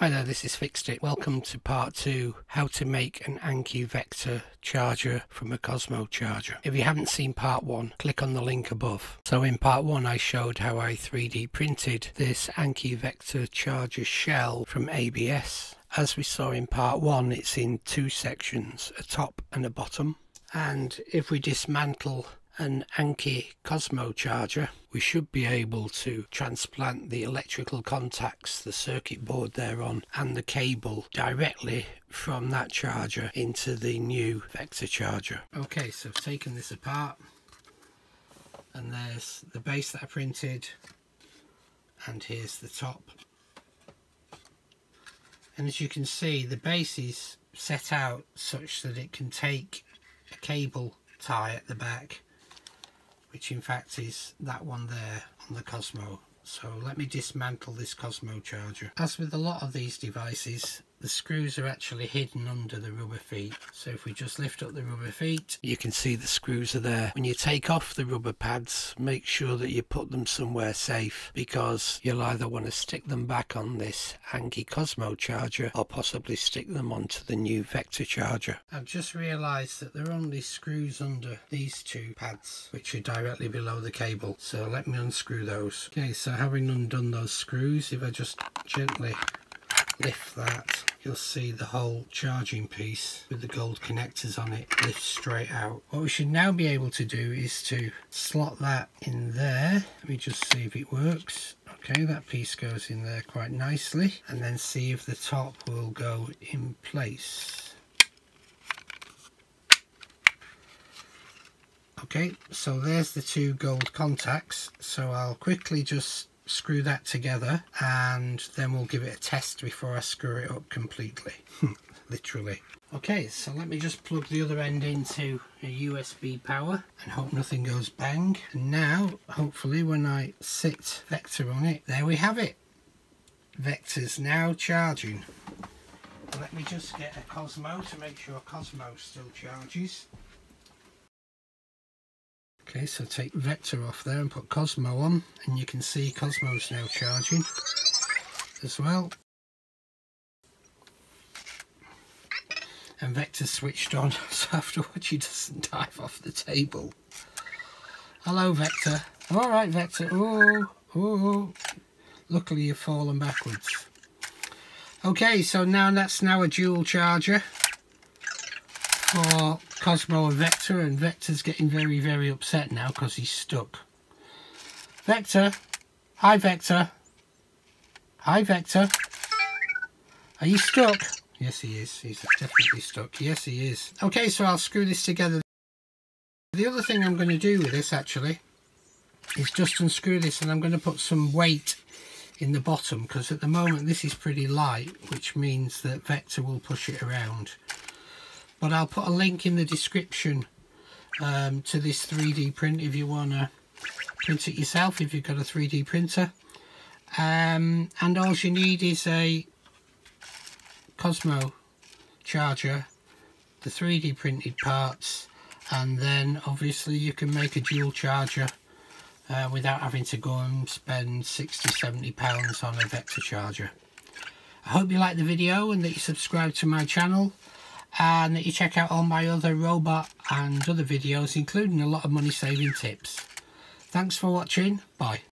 Hi there, this is Fixed It. Welcome to part 2, how to make an Anki Vector charger from a Cozmo charger. If you haven't seen part 1, click on the link above. So in part 1 I showed how I 3D printed this Anki Vector charger shell from ABS. As we saw in part 1, it's in two sections, a top and a bottom. And if we dismantle an Anki Cozmo charger, we should be able to transplant the electrical contacts, the circuit board thereon, and the cable directly from that charger into the new Vector charger. Okay, so I've taken this apart, and there's the base that I printed, and here's the top. And as you can see, the base is set out such that it can take a cable tie at the back, which in fact is that one there on the Cozmo. So let me dismantle this Cozmo charger. As with a lot of these devices, the screws are actually hidden under the rubber feet. So if we just lift up the rubber feet, you can see the screws are there. When you take off the rubber pads, make sure that you put them somewhere safe, because you'll either want to stick them back on this Anki Cozmo charger or possibly stick them onto the new Vector charger. I've just realised that there are only screws under these two pads, which are directly below the cable. So let me unscrew those. Okay, so having undone those screws, if I just gently lift that, you'll see the whole charging piece with the gold connectors on it lift straight out. What we should now be able to do is to slot that in there. Let me just see if it works. Okay, that piece goes in there quite nicely, and then see if the top will go in place. Okay, so there's the two gold contacts, so I'll quickly just screw that together, and then we'll give it a test before I screw it up completely. Literally. Okay, so let me just plug the other end into a USB power and hope nothing goes bang. And now, hopefully, when I sit Vector on it, there we have it. Vector's now charging. Let me just get a Cozmo to make sure Cozmo still charges. Okay, so take Vector off there and put Cozmo on, and you can see Cozmo's now charging as well. And Vector's switched on, so afterwards she doesn't dive off the table. Hello, Vector. Alright, Vector. Oh, oh. Luckily you've fallen backwards. Okay, so now that's now a dual charger for Cozmo and Vector, and Vector's getting very, very upset now because he's stuck. Vector! Hi, Vector! Hi, Vector! Are you stuck? Yes, he is. He's definitely stuck. Yes, he is. Okay, so I'll screw this together. The other thing I'm going to do with this, actually, is just unscrew this, and I'm going to put some weight in the bottom, because at the moment this is pretty light, which means that Vector will push it around. But I'll put a link in the description to this 3D print if you want to print it yourself, if you've got a 3D printer. And all you need is a Cozmo charger, the 3D printed parts, and then obviously you can make a dual charger without having to go and spend £60–70 on a Vector charger. I hope you like the video and that you subscribe to my channel, and that you check out all my other robot and other videos, including a lot of money saving tips. Thanks for watching. Bye.